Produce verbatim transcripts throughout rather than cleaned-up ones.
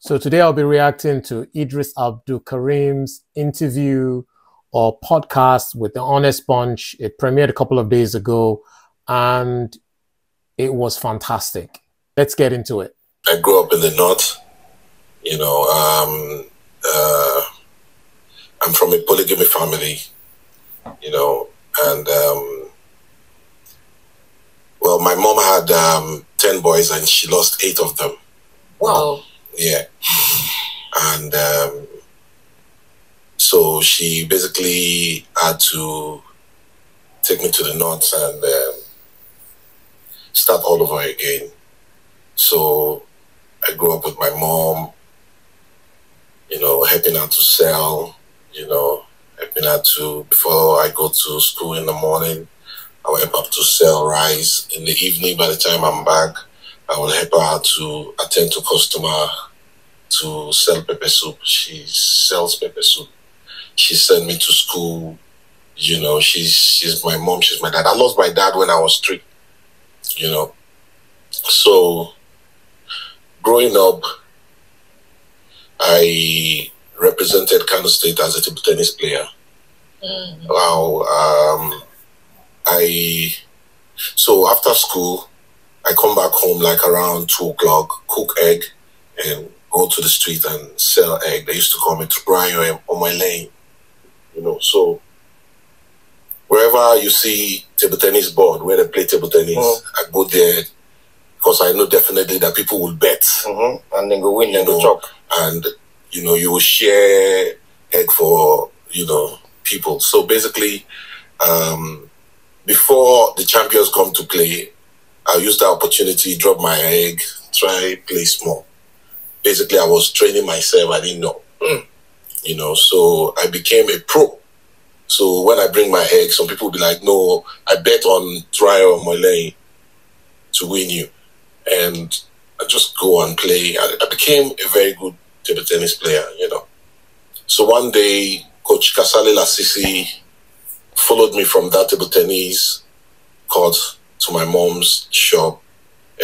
So today I'll be reacting to Eedris Abdulkareem's interview or podcast with The Honest Bunch. It premiered a couple of days ago and it was fantastic. Let's get into it. I grew up in the north, you know, um, uh, I'm from a polygamy family, you know, and um, well, my mom had um, ten boys and she lost eight of them. Wow. Yeah. And um, so she basically had to take me to the north and um, start all over again. So I grew up with my mom, you know, helping her to sell, you know, helping her to, before I go to school in the morning, I would help her to sell rice. In the evening, by the time I'm back, I would help her to attend to customer to sell pepper soup. She sells pepper soup. She sent me to school. You know, she's she's my mom, she's my dad. I lost my dad when I was three, you know. So growing up, I represented Kano State as a table tennis player. Mm. Wow. Um, I so after school, I come back home like around two o'clock, cook egg, and go to the street and sell egg. They used to call me Tubrayo on my lane, you know. So wherever you see table tennis board where they play table tennis, oh, I go there because I know definitely that people will bet, mm-hmm, and then go win and go chop, and you know you will share egg for you know people. So basically, um, before the champions come to play, I'll use the opportunity, drop my egg, try, play small. Basically, I was training myself. I didn't know. Mm. You know, so I became a pro. So when I bring my egg, some people be like, no, I bet on Trial Molay to win you. And I just go and play. I, I became a very good table tennis player, you know. So one day, Coach Kasale Lasisi followed me from that table tennis court to my mom's shop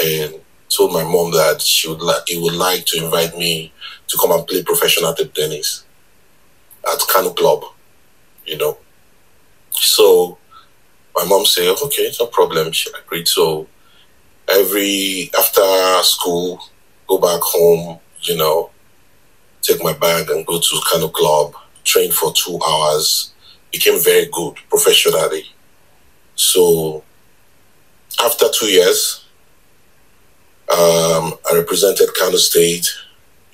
and told my mom that she would like he would like to invite me to come and play professional table tennis at Kano Club, you know. So my mom said, okay, no problem. She agreed. So every after school, go back home, you know, take my bag and go to Kano Club, train for two hours, became very good professionally. So after two years, um, I represented Kano State,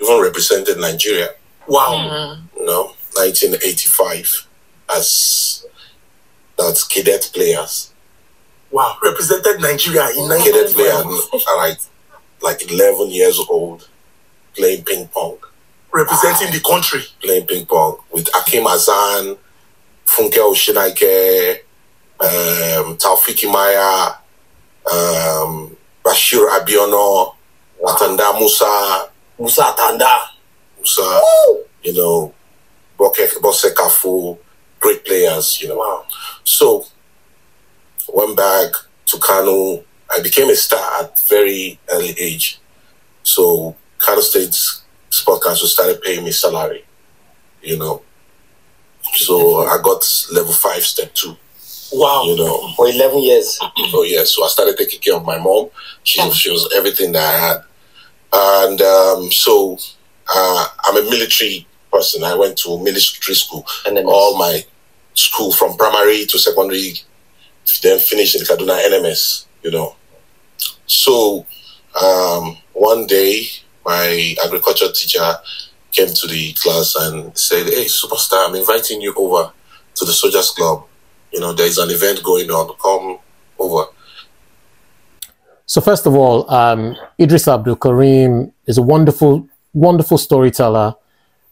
even represented Nigeria. Wow. Mm. You know, nineteen eighty-five as that's cadet players. Wow, represented Nigeria in nineteen eighty-five. Cadet player, like, like eleven years old, playing ping pong. Representing wow. the country. Playing ping pong with Akim Azan, Funke Oshinaike, um, Taufiki Maya, Um, Bashir Abiyono, wow. Atanda Musa, Musa Atanda, Musa, Woo! You know, Bosekafu, great players, you know. Wow. So, went back to Kano. I became a star at very early age. So, Kano State Sport Council started paying me salary, you know. So, I got level five, step two. Wow. You know, for eleven years. Oh yeah. So I started taking care of my mom. She, she was everything that I had. And um, so uh, I'm a military person. I went to military school. N M S. All my school from primary to secondary, then finished in Kaduna N M S, you know. So um, one day my agriculture teacher came to the class and said, hey, superstar, I'm inviting you over to the Soldiers Club. You know, there's an event going on. Come over. So first of all, um, Eedris Abdulkareem is a wonderful, wonderful storyteller.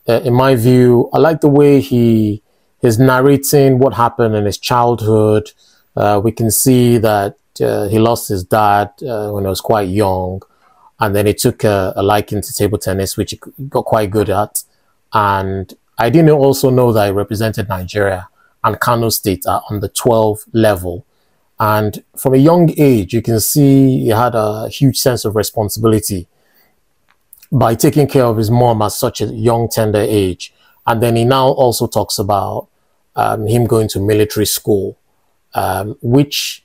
Uh, in my view, I like the way he is narrating what happened in his childhood. Uh, we can see that uh, he lost his dad uh, when he was quite young. And then he took a, a liking to table tennis, which he got quite good at. And I didn't also know that he represented Nigeria and Kano State are on the twelve level. And from a young age, you can see he had a huge sense of responsibility. by taking care of his mom at such a young, tender age. And then he now also talks about um, him going to military school, um, which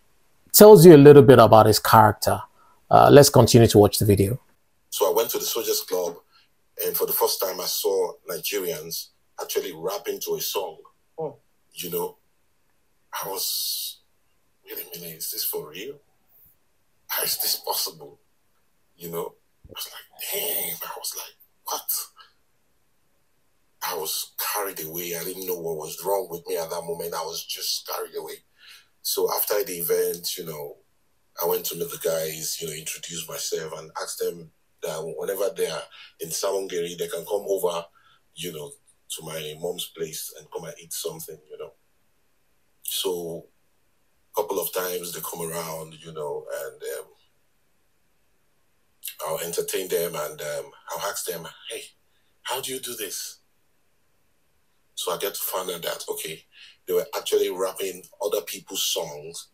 tells you a little bit about his character. Uh, let's continue to watch the video. So I went to the Soldiers Club, and for the first time I saw Nigerians actually rapping to a song. Oh. You know, I was, wait a minute, is this for real? How is this possible? You know, I was like, damn, I was like, what? I was carried away. I didn't know what was wrong with me at that moment. I was just carried away. So after the event, you know, I went to meet the guys, you know, introduce myself and ask them that whenever they are in Salongeri, they can come over, you know, to my mom's place and come and eat something, you know. So a couple of times they come around, you know, and um, I'll entertain them and um, I'll ask them, hey, how do you do this? So I get to find out that, okay, they were actually rapping other people's songs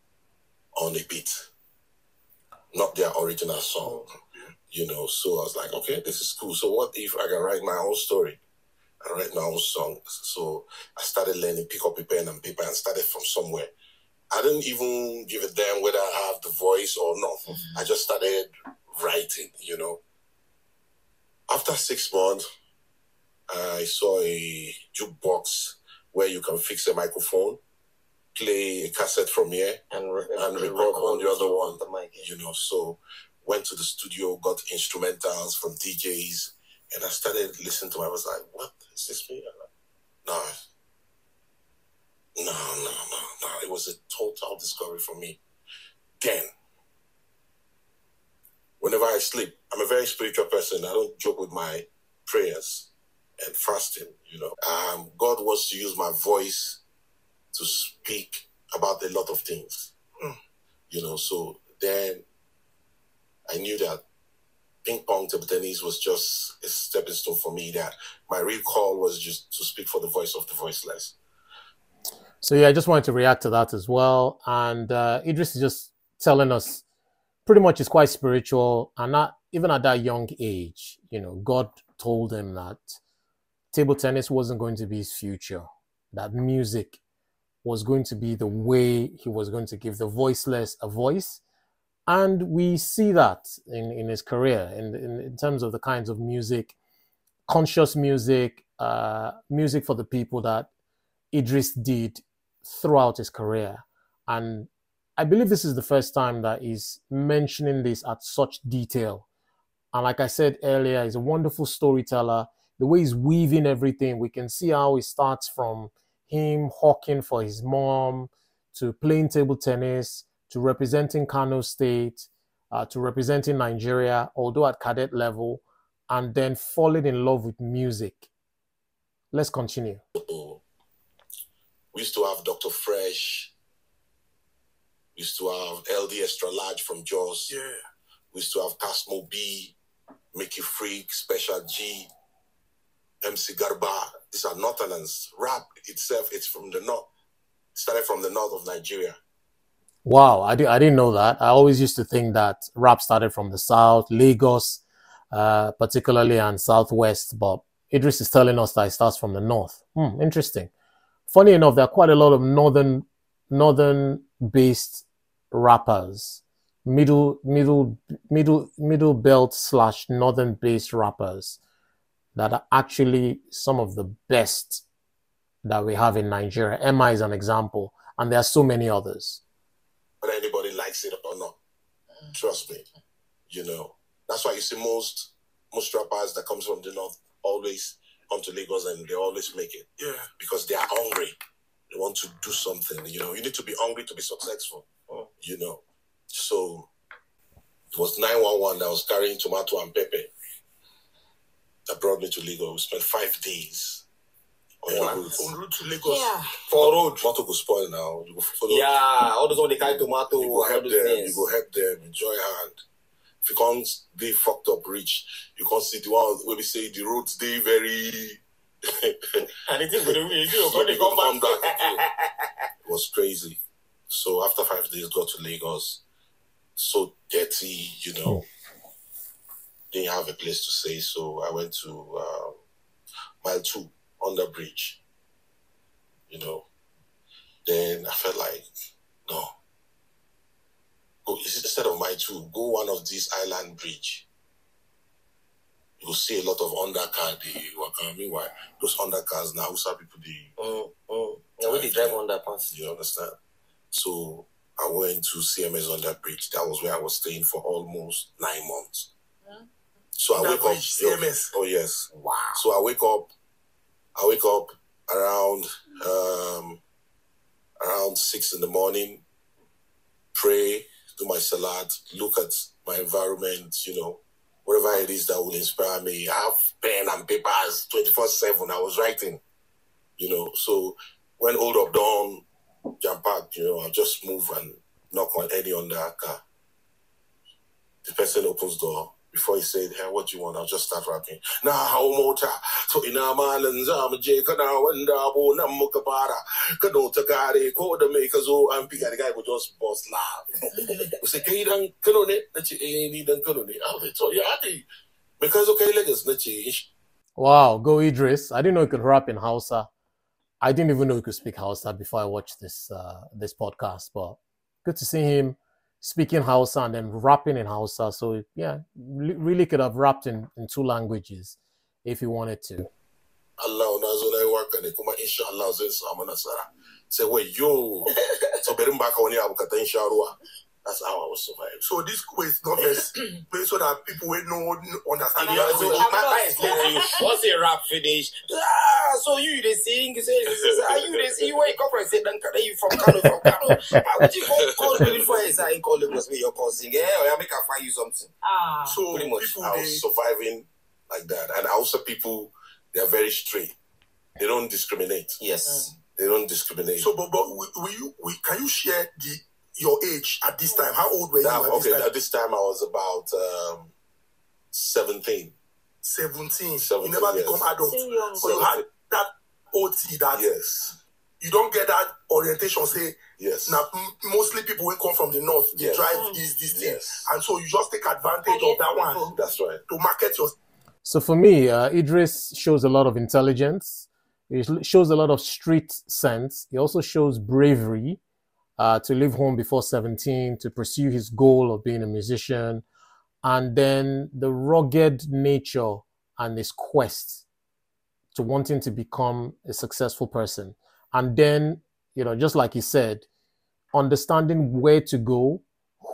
on a beat, not their original song, you know. So I was like, okay, this is cool. So what if I can write my own story and write my own songs? So I started learning, pick up a pen and paper and started from somewhere. I didn't even give a damn whether I have the voice or not. Mm-hmm. I just started writing, you know. After six months, I saw a jukebox where you can fix a microphone, play a cassette from here, and, re and record, record on the other one, the mic, yeah. You know. So went to the studio, got instrumentals from D Js, and I started listening to it. I was like, what, is this me? No, no, no, no, no. It was a total discovery for me. Then, whenever I sleep, I'm a very spiritual person. I don't joke with my prayers and fasting, you know. Um, God wants to use my voice to speak about a lot of things, you know. So then I knew that ping pong table tennis was just a stepping stone for me, that my real call was just to speak for the voice of the voiceless. So yeah, I just wanted to react to that as well. And uh, Eedris is just telling us pretty much it's quite spiritual, and not, even at that young age, you know, God told him that table tennis wasn't going to be his future, that music was going to be the way he was going to give the voiceless a voice. And we see that in, in his career, in, in, in terms of the kinds of music, conscious music, uh, music for the people that Eedris did throughout his career. And I believe this is the first time that he's mentioning this at such detail. And like I said earlier, he's a wonderful storyteller. The way he's weaving everything, we can see how he starts from him hawking for his mom, to playing table tennis, to representing Kano State, uh, to representing Nigeria, although at cadet level, and then falling in love with music. Let's continue. We used to have Doctor Fresh. We used to have L D Extra Large from Jaws. Yeah. We used to have Casmo B, Mickey Freak, Special G, M C Garba. These are Northerners. Rap itself, it's from the north. It started from the north of Nigeria. Wow, I, did, I didn't know that. I always used to think that rap started from the south, Lagos, uh, particularly, and southwest. But Eedris is telling us that it starts from the north. Hmm, interesting. Funny enough, there are quite a lot of northern, northern-based rappers, middle, middle, middle, middle belt slash northern-based rappers that are actually some of the best that we have in Nigeria. Emma is an example, and there are so many others. Whether anybody likes it or not, trust me, you know. That's why you see most most rappers that comes from the north always come to Lagos and they always make it. Yeah. Because they are hungry. They want to do something, you know. You need to be hungry to be successful, oh. You know. So it was nine one one that was carrying tomato and pepper that brought me to Lagos. We spent five days on, yeah, road. On road to Lagos. Yeah. For road. Tomato go spoil now. You go follow. Yeah, all those ones they carry tomato. You go help them. Things. You go help them. Enjoy hand. If you can't be fucked up rich, you can't see the one where we say the roads they very. And it is going to be. They come back. It was crazy. So after five days, got to Lagos. So dirty, you know. didn't have a place to stay, so I went to um, mile two on the bridge. You know, then I felt like, no. Go, instead of mile two, go one of these island bridge. You'll see a lot of undercar. They were meanwhile those undercars now. Hausa people they. Oh, oh. Now when they drive underpass, you understand. So I went to C M S on that bridge. That was where I was staying for almost nine months. Yeah. So I that wake up. C M S. Oh yes. Wow. So I wake up. I wake up around um, around six in the morning. Pray, do my salat, look at my environment. You know, whatever it is that will inspire me. I have pen and papers twenty-four seven. I was writing. You know, so when Old Up Dawn jump out, you know, I'll just move and knock on any undercar. The person opens the door. Before he said, hey, what do you want? I'll just start rapping. And the guy would just bust laugh. We say, can you don't canoe it? Because okay, let's not change. Wow, go Eedris. I didn't know you could rap in Hausa. I didn't even know you could speak Hausa before I watched this uh, this podcast, but good to see him speaking Hausa and then rapping in Hausa. So, yeah, really could have rapped in, in two languages if he wanted to. Allah, Nazulai work and Kuma, inshallah, Samanasara. Say, wait, yo, so Berimbaka on Yabukata, inshallah. That's how I was surviving. So, this quiz is not so that people will know, understand the other. Once a rap finish, ah, so you they sing, you say, are you they sing? You wake up and say, then you from Kano, from Kano. How would you go call me before I say, call me, because you're calling, eh? Or I make her find you something. Ah, so, pretty much. I was surviving like that. And also, people, they are very straight, they don't discriminate. Yes. They don't discriminate. So, but, but will you, will, can you share the your age at this time? How old were that, you at okay, this time? At this time, I was about um, seventeen. seventeen. seventeen. You never yes. become adult. So you had that O T that... Yes. You don't get that orientation, say... Yes. Now, mostly people will come from the north. They yes. drive these these things. Yes. And so you just take advantage of that one. That's right. To market your... So for me, uh, Eedris shows a lot of intelligence. He shows a lot of street sense. He also shows bravery. Uh, to leave home before seventeen, to pursue his goal of being a musician, and then the rugged nature and his quest to wanting to become a successful person. And then, you know, just like he said, understanding where to go,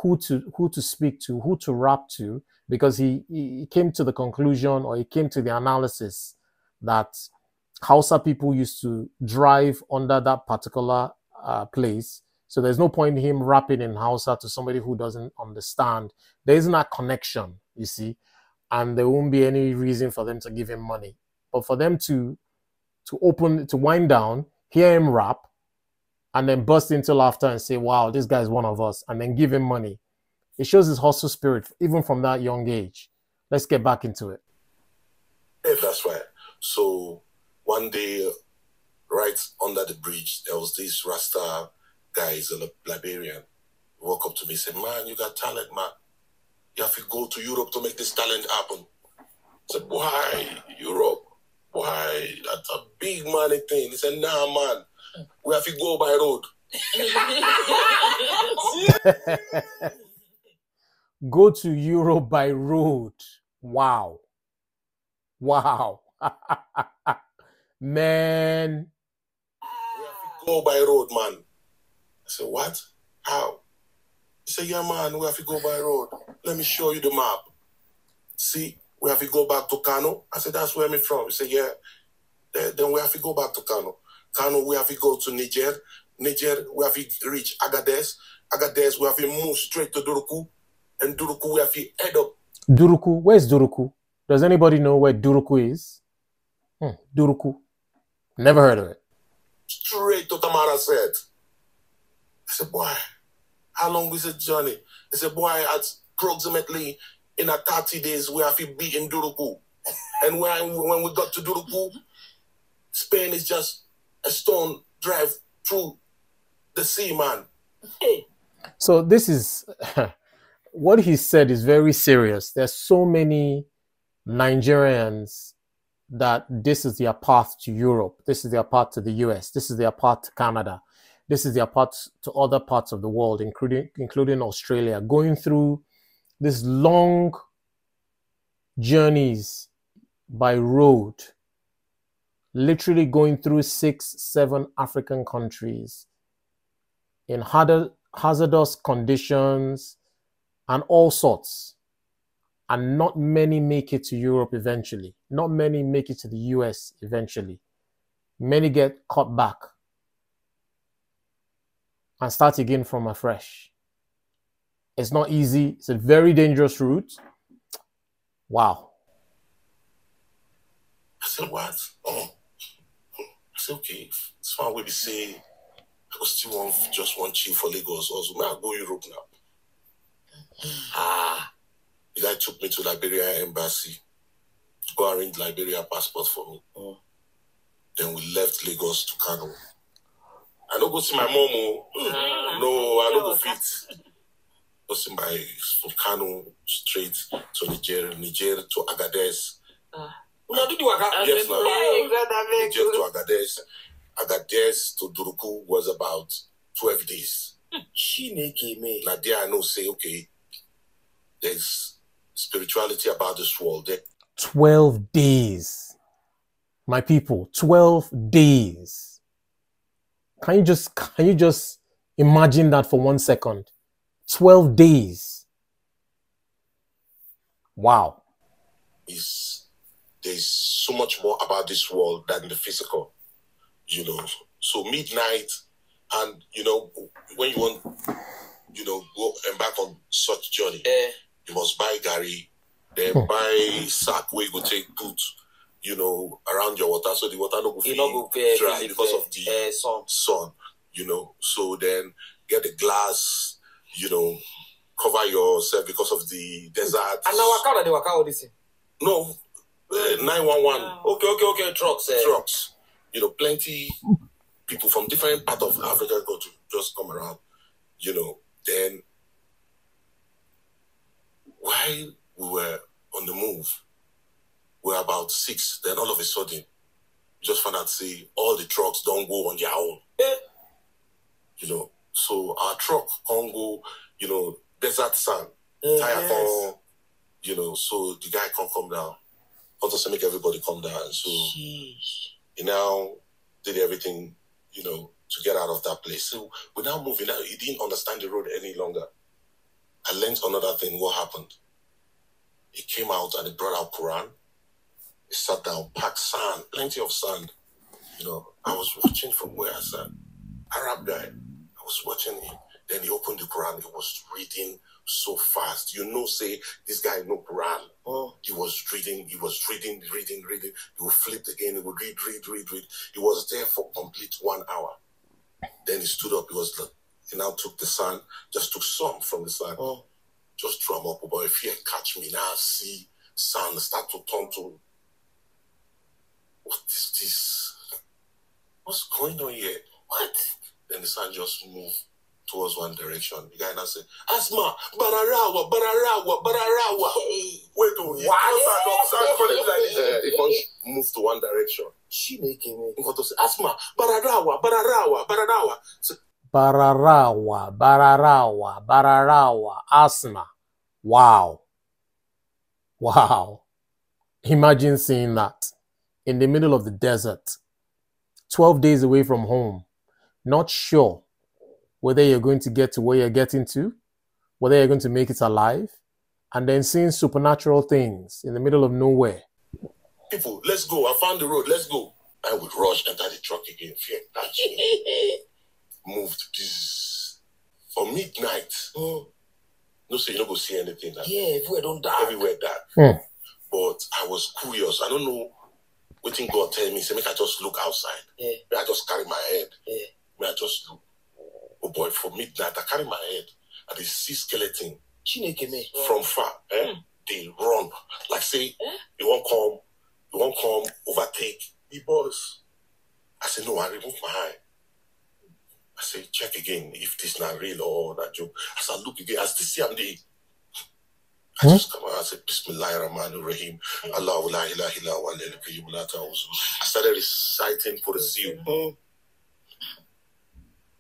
who to who to speak to, who to rap to, because he, he came to the conclusion, or he came to the analysis that Hausa people used to drive under that particular uh, place. So there's no point in him rapping in Hausa to somebody who doesn't understand. There isn't that connection, you see, and there won't be any reason for them to give him money. But for them to to open, to wind down, hear him rap, and then burst into laughter and say, wow, this guy's one of us, and then give him money. It shows his hustle spirit, even from that young age. Let's get back into it. If that's right. So one day, right under the bridge, there was this Rasta guy, is a Liberian, walk up to me and said, man, you got talent, man. You have to go to Europe to make this talent happen. I said, why Europe? Why? That's a big money thing. He said, nah, man. We have to go by road. Go to Europe by road. Wow. Wow. Man. We have to go by road, man. I said, what? How? He said, yeah, man, we have to go by road. Let me show you the map. See, we have to go back to Kano. I said, that's where I'm from. He said, yeah. Then we have to go back to Kano. Kano, we have to go to Niger. Niger, we have to reach Agadez. Agadez, we have to move straight to Dirkou. And Dirkou, we have to head up. Dirkou, where's Dirkou? Does anybody know where Dirkou is? Hmm, Dirkou. Never heard of it. Straight to Tamarazet. I said, boy, how long is it journey? He said, boy, at approximately in a thirty days, we have to be in Dirkou. And when, when we got to Dirkou, Spain is just a stone drive through the sea, man. So this is what he said is very serious. There's so many Nigerians that this is their path to Europe. This is their path to the U S. This is their path to Canada. This is their path to other parts of the world, including, including Australia, going through these long journeys by road, literally going through six, seven African countries in harder, hazardous conditions and all sorts. And not many make it to Europe eventually. Not many make it to the U S eventually. Many get cut back and start again from afresh. It's not easy. It's a very dangerous route. Wow. I said, what? Oh. I said, okay. It's fine. We'll be saying, I was still on just one chief for Lagos. Also, I'll go Europe now. Ah. The guy took me to Liberia embassy to go arrange Liberia passport for me. Oh. Then we left Lagos to Kano. I don't go see my mom. No, I don't go fit. I go see my from Kano straight to Niger, Niger to Agadez. Uh, no, do you yes, no. Niger to Agadez. Agadez to Dirkou was about twelve days. Like there I know say, okay, there's spirituality about this world. There. twelve days. My people, twelve days. Can you just can you just imagine that for one second? Twelve days. Wow. Is there's so much more about this world than the physical, you know. So midnight, and you know when you want, you know, go embark on such journey, eh, you must buy gari, then hmm. buy sack where you go take put. You know, around your water, so the water no go feel dry because of the sun. sun. You know, so then get a glass. You know, cover yourself because of the desert. And now waka they waka all this. No, nine one one. Okay, okay, okay. Trucks, uh, trucks. You know, plenty people from different parts of Africa go to just come around. You know, then while we were on the move. We're about six, then all of a sudden, just found out, say, all the trucks don't go on their own. Yeah. You know, so our truck can't go, you know, desert sand, yeah, tire yes. can't, you know, so the guy can't come down. Want us to make everybody come down. So Jeez. He now did everything, you know, to get out of that place. So we're now moving out. He didn't understand the road any longer. I learned another thing, what happened. He came out and he brought out Quran. He sat down, packed sand, plenty of sand. You know, I was watching from where I sat. Arab guy, I was watching him. Then he opened the Quran. He was reading so fast. You know, say, this guy no Quran. Oh. He was reading, he was reading, reading, reading. He would flip again. He would read, read, read, read. He was there for complete one hour. Then he stood up. He was like, he now took the sand, just took some from the sand. Oh. Just threw him up. But if he catch me now, see sand start to turn to... What is this? What's going on here? What? Then the sun just moved towards one direction. The guy now said, Asma, Bararawa, Bararawa, Bararawa. Hey. Wait, oh, yeah. Wow. He just moved to one direction. She making me. Asma, Bararawa, Bararawa, Bararawa. Bararawa, Bararawa, Bararawa, Asma. Wow. Wow. Imagine seeing that. In the middle of the desert, twelve days away from home, not sure whether you're going to get to where you're getting to, whether you're going to make it alive, and then seeing supernatural things in the middle of nowhere. People, let's go. I found the road. Let's go. I would rush, enter the truck again. Fear, moved. For midnight, oh, no, so you don't go see anything. Like yeah, everywhere don't die. Everywhere die. Hmm. But I was curious. I don't know. Waiting God tell me, say, make I just look outside. Yeah. May I just carry my head. Yeah. May I just look. Oh boy, for midnight, I carry my head. And they see skeleton from far. Eh? Mm. They run. Like say, eh? You won't come, you won't come, overtake the boys. I say, no, I remove my eye. I say, check again if this not real or not joke. As I look again, as they see I'm the I just come out and say, Bismillahirrahmanirrahim. Allahu la ilaha illa wa la qayyum la ta'awzu. I started reciting for the seal.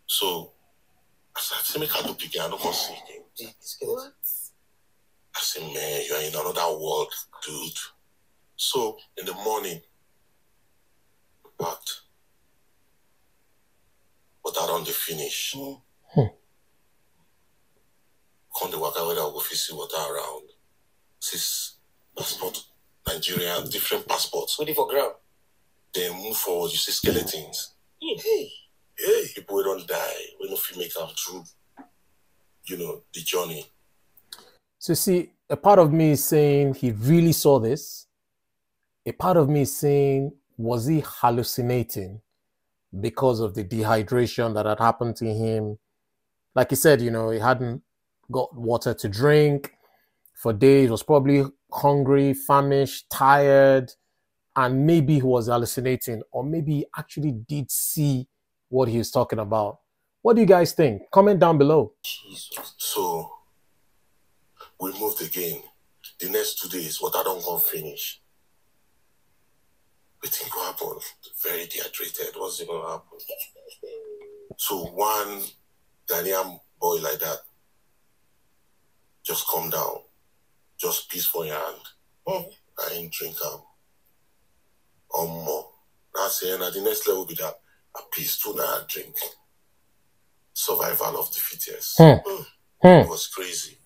So, I said, I can't do piano for singing. What? I said, man, you are in another world, dude. So, in the morning, but, but I don't finish. Mm. Come the work where I go see water around. Six passport, Nigeria, different passports. Ready for ground. Then move forward, you see skeletons. Yeah. Hey, hey, people don't die. We don't feel make up through, you know, the journey. So see, a part of me is saying he really saw this. A part of me is saying, was he hallucinating because of the dehydration that had happened to him? Like he said, you know, he hadn't got water to drink for days, was probably hungry, famished, tired, and maybe he was hallucinating, or maybe he actually did see what he was talking about. What do you guys think? Comment down below. So, we moved again. The next two days, what I don't go finish. We think what happened, very dehydrated, what's going to happen? So one Ghanaian boy like that, just come down, just peace for your hand. Oh. I ain't drink am. Or more. That's it. And at the next level be that a peace too now drink. Survival of the fittest. Hmm. Hmm. It was crazy.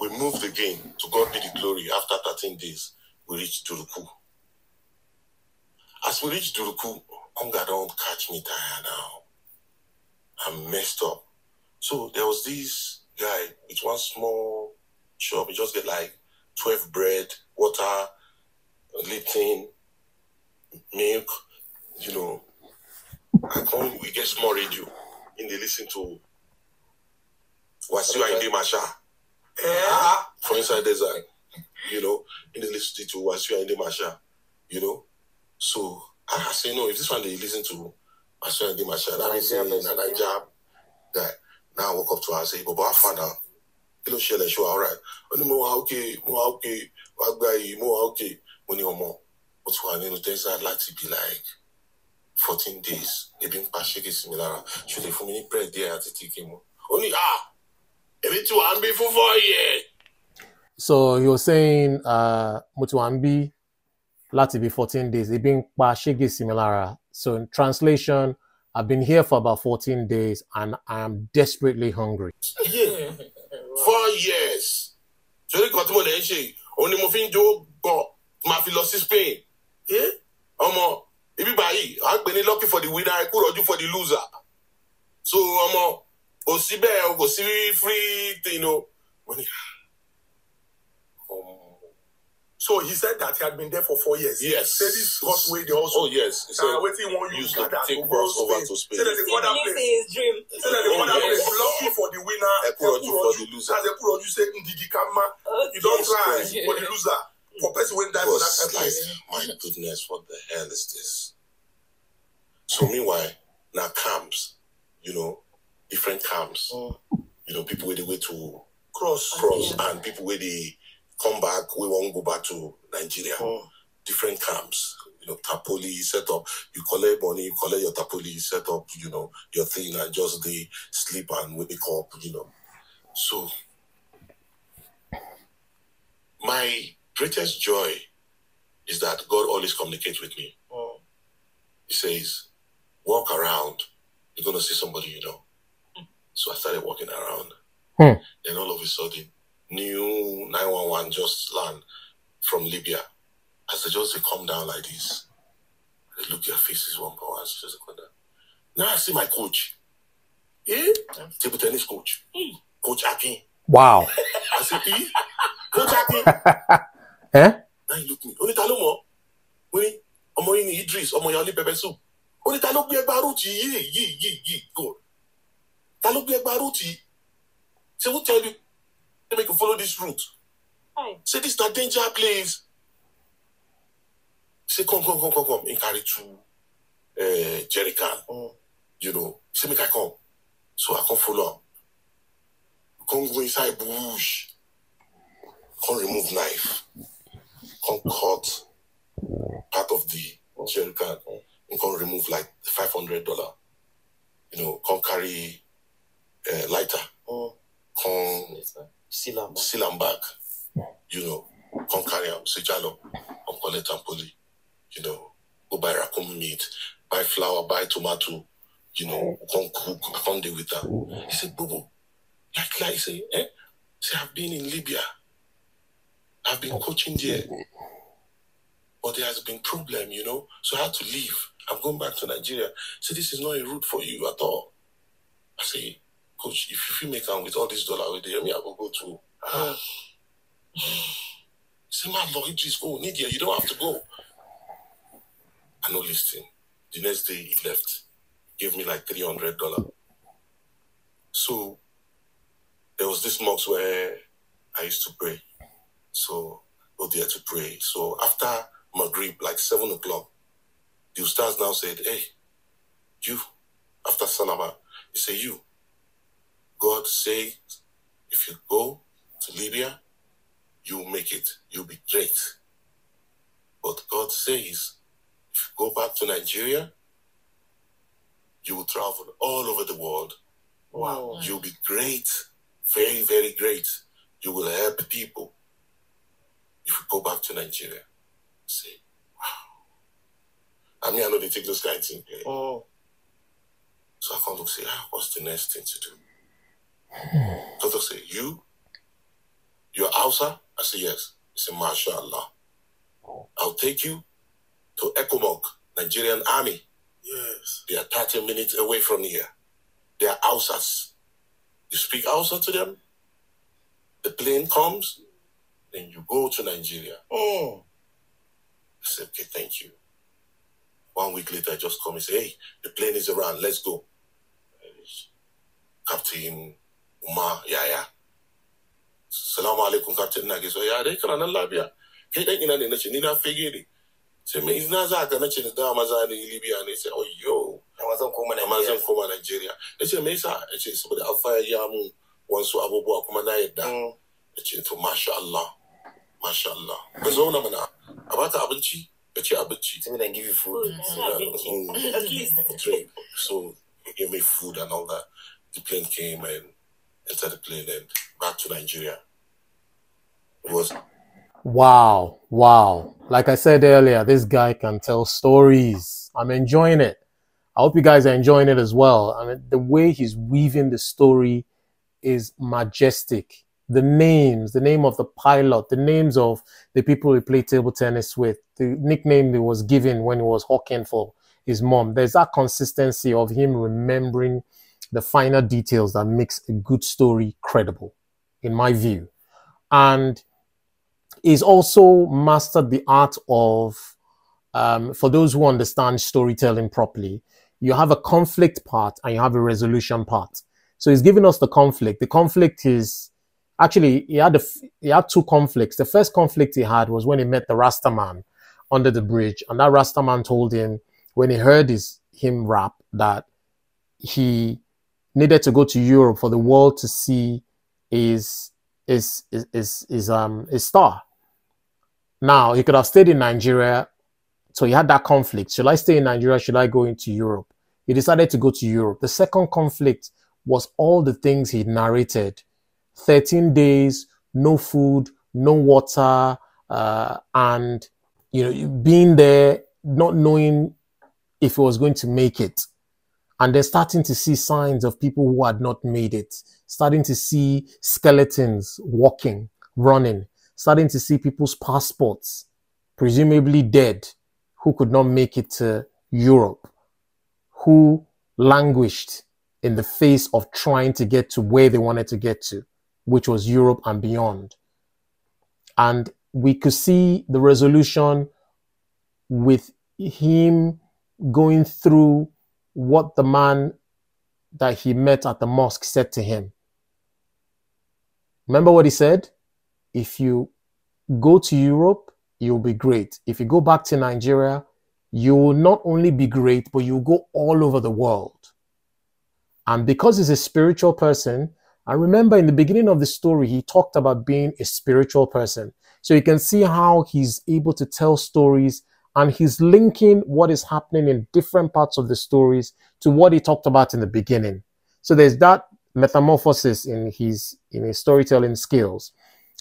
We moved again. To God be the glory. After thirteen days, we reached Dirkou. As we reached Dirkou, hunger don't catch me tired now. I'm messed up. So there was this guy with one small shop. You just get like twelve bread, water, little milk, you know. And when we get small radio and they listen to Wasiu Inde Masha. Yeah. For inside design, you know, and they listen to Wasiu Inde Masha, you know. So I say, no, if this one they listen to Wasiu Inde Masha, that means a Nigerian guy. Now I woke up to her and say, Baba, I found out. You know, she like, sure, all right. I don't know how okay, more okay, what guy, more okay, money or more. But one, you know, things I'd like to be like fourteen days. They've been partially similar. Should they for me bread there at the ticket? Only, ah, every two and before four years. So he was saying, uh, Mutuambi, Lati be fourteen days. They've been partially similar. So in translation, I've been here for about fourteen days and I am desperately hungry. Yeah. Four years. So got more than she only moving to go my philosophy Spain. Yeah? Um everybody, I've been lucky for the winner, I could do for the loser. So um Osibe go see free you know. So he said that he had been there for four years. Yes. He said this cross way they also. Oh, yes. He said, uh, waiting one you to that take cross over to Spain. He said that the other place. His dream. He said that the other place. Lucky for the winner. I put on you for the loser. As I put on you, say, you don't try for the loser. For person when that was that place. My goodness, what the hell is this? So meanwhile, now camps, you know, different camps. You know, people where they went to cross, cross, and people where they come back, we won't go back to Nigeria. Oh. Different camps, you know, tapoli set up, you collect money, you collect your tapoli, set up, you know, your thing, and just they sleep and wake up, you know. So, my greatest joy is that God always communicates with me. Oh. He says, walk around, you're going to see somebody you know. Mm. So I started walking around. Mm. Then all of a sudden, new nine one one just land from Libya. As they just they come down like this, they look their faces one by one. Just like that. Now I see my coach, yeah, table tennis coach, mm. Coach Akin. Wow. I said, e? Coach Akin. Eh? Now he look me. Oni talo mo? Oni omo ini Eedris omo yali pepe soup. Oni talo bi egbaruti ye ye ye ye go. Talo bi egbaruti. So who tell you? Make you follow this route. Hey. Say this is not danger place. Say come, come, come, come, come. And carry two uh, jerry can. Oh. You know. Say make I come. So I come follow up. Come go inside bush. Can't remove knife. Can't cut part of the insurance card. You can't remove like five hundred dollars. You know, can't carry a uh, lighter. Oh. Can't seal them seal them back. You know, can't carry them. Say, Jalo, I'm calling Tampoli. You know, go buy raccoon meat, buy flour, buy tomato. You know, can't cook, can't deal with that. He said, Bobo, like, like, say, eh? Say, I've been in Libya. I've been coaching there. But there has been problem, you know. So I had to leave. I'm going back to Nigeria. So this is not a route for you at all. I say, Coach, if you make them with all this dollar with them, I will go to. Ah. Say, my Lord, just go. Nidia, you don't have to go. I'm not listening. The next day he left. He gave me like three hundred dollars. So there was this mosque where I used to pray. So go there to pray. So after Maghrib, like seven o'clock, the Ustaz now said, hey, you, after Salama, he said, you, God say, if you go to Libya, you'll make it. You'll be great. But God says, if you go back to Nigeria, you will travel all over the world. Wow. You'll be great. Very, very great. You will help people. If you go back to Nigeria, say, wow. I mean, I know they take those kinds of things. Oh. So I can't look say, ah, what's the next thing to do? I can't look say, you? You're Hausa? I say, yes. He said, mashallah. Oh. I'll take you to Ekomok, Nigerian army. Yes. They are thirty minutes away from here. They are Hausas. You speak Hausa to them, the plane comes, then you go to Nigeria. Oh. I said, okay, thank you. One week later, I just come and say, hey, the plane is around, let's go. Captain Umar, yeah, yeah. Salaam alaikum, Captain Nagi. So, yeah, they can't love you. Hey, they can't let you need a figure. Say, me, it's not that I can't let you down, Amazon, Libya. And they say, oh, yo. Amazon, come on, Amazon, come on, Nigeria. They say, me, it's not. They say, somebody, I'll fire you. Once I will walk, come on, I die. They say, mashallah. Mashallah. Because all I'm not about abinci, but you abinci. Then I give you food. Drink. So he gave me food and all that. The plane came and entered the plane and back to Nigeria. It was wow, wow. Like I said earlier, this guy can tell stories. I'm enjoying it. I hope you guys are enjoying it as well. I mean, the way he's weaving the story is majestic. The names, the name of the pilot, the names of the people he played table tennis with, the nickname he was given when he was hawking for his mom. There's that consistency of him remembering the finer details that makes a good story credible, in my view. And he's also mastered the art of, um, for those who understand storytelling properly, you have a conflict part and you have a resolution part. So he's given us the conflict. The conflict is... Actually, he had, a, he had two conflicts. The first conflict he had was when he met the Rastaman under the bridge. And that Rastaman told him, when he heard his, him rap, that he needed to go to Europe for the world to see his, his, his, his, his, um, his star. Now, he could have stayed in Nigeria. So he had that conflict. Should I stay in Nigeria? Should I go into Europe? He decided to go to Europe. The second conflict was all the things he narrated. thirteen days, no food, no water, uh, and, you know, being there, not knowing if he was going to make it. And they're starting to see signs of people who had not made it, starting to see skeletons walking, running, starting to see people's passports, presumably dead, who could not make it to Europe, who languished in the face of trying to get to where they wanted to get to, which was Europe and beyond. And we could see the resolution with him going through what the man that he met at the mosque said to him. Remember what he said? If you go to Europe, you'll be great. If you go back to Nigeria, you will not only be great, but you'll go all over the world. And because he's a spiritual person, And remember, in the beginning of the story, he talked about being a spiritual person. So you can see how he's able to tell stories, and he's linking what is happening in different parts of the stories to what he talked about in the beginning. So there's that metamorphosis in his, in his storytelling skills.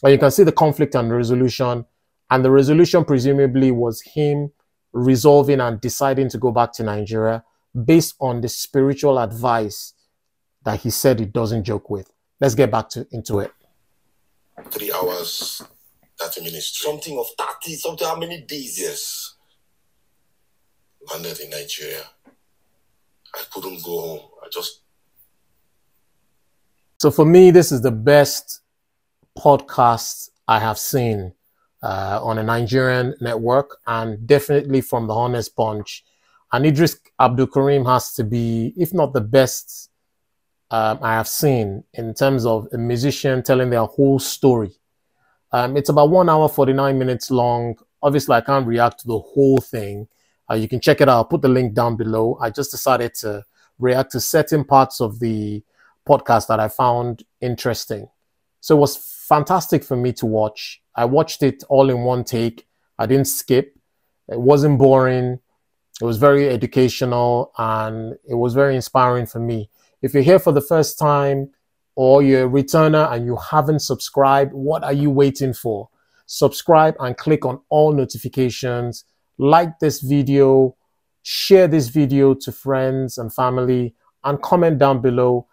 And you can see the conflict and resolution. And the resolution presumably was him resolving and deciding to go back to Nigeria based on the spiritual advice that he said he doesn't joke with. Let's get back to into it. Three hours, thirty minutes. Something of thirty, something, how many days? Yes. Landed in Nigeria. I couldn't go home. I just... So for me, this is the best podcast I have seen uh, on a Nigerian network, and definitely from The Honest Bunch. And Eedris Abdulkareem has to be, if not the best Um, I have seen in terms of a musician telling their whole story. Um, it's about one hour, forty-nine minutes long. Obviously, I can't react to the whole thing. Uh, you can check it out. I'll put the link down below. I just decided to react to certain parts of the podcast that I found interesting. So it was fantastic for me to watch. I watched it all in one take. I didn't skip. It wasn't boring. It was very educational, and it was very inspiring for me. If you're here for the first time, or you're a returner and you haven't subscribed, what are you waiting for? Subscribe and click on all notifications. Like this video, share this video to friends and family, and comment down below